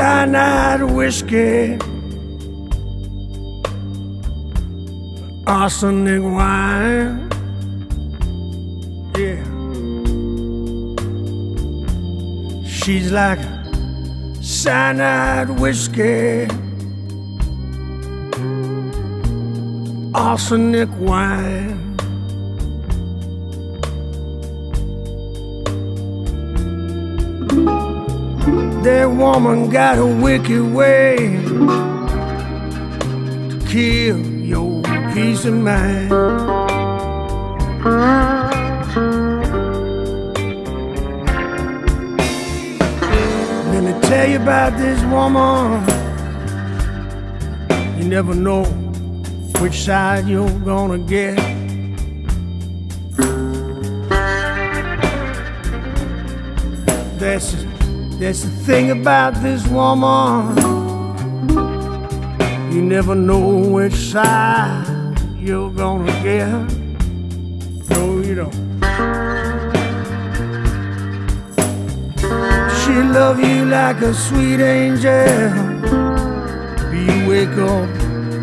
Cyanide whiskey, arsenic wine, yeah. She's like cyanide whiskey, arsenic wine. That woman got a wicked way to kill your peace of mind. Let me tell you about this woman. You never know which side you're gonna get. That's the thing about this woman. You never know which side you're gonna get. No, you don't. She'll love you like a sweet angel. You wake up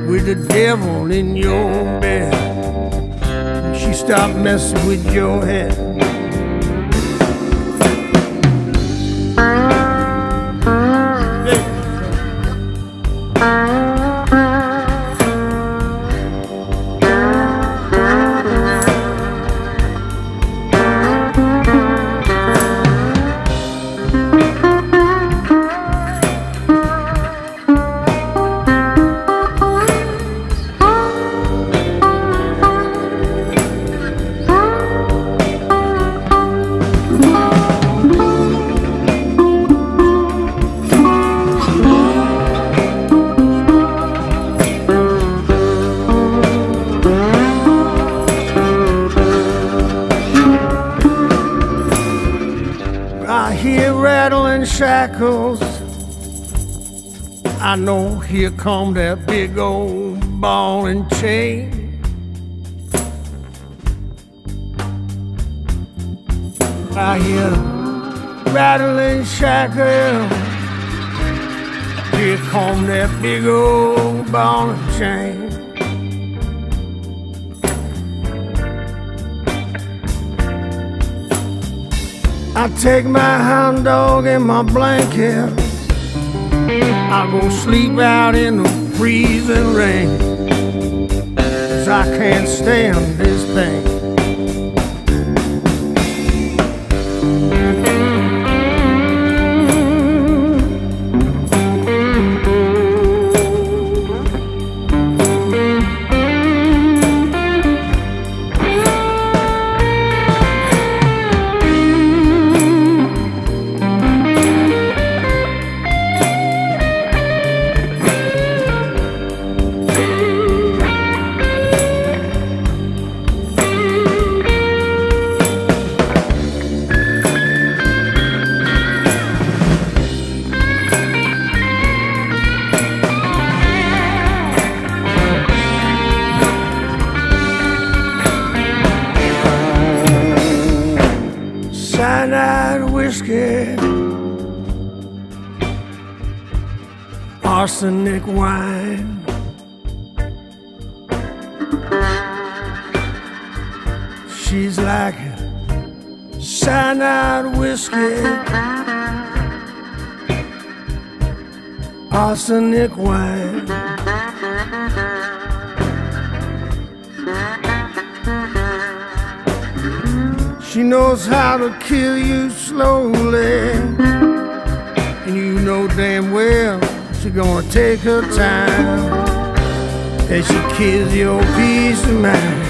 with the devil in your bed. She stopped messing with your head. Rattling shackles, I know here come that big old ball and chain. I hear rattling shackles, here come that big old ball and chain. I take my hound dog and my blanket, I go sleep out in the freezing rain, 'cause I can't stand this thing. Cyanide whiskey, arsenic wine. She's like cyanide whiskey, arsenic wine. She knows how to kill you slowly, and you know gonna take her time as she kills your peace of mind.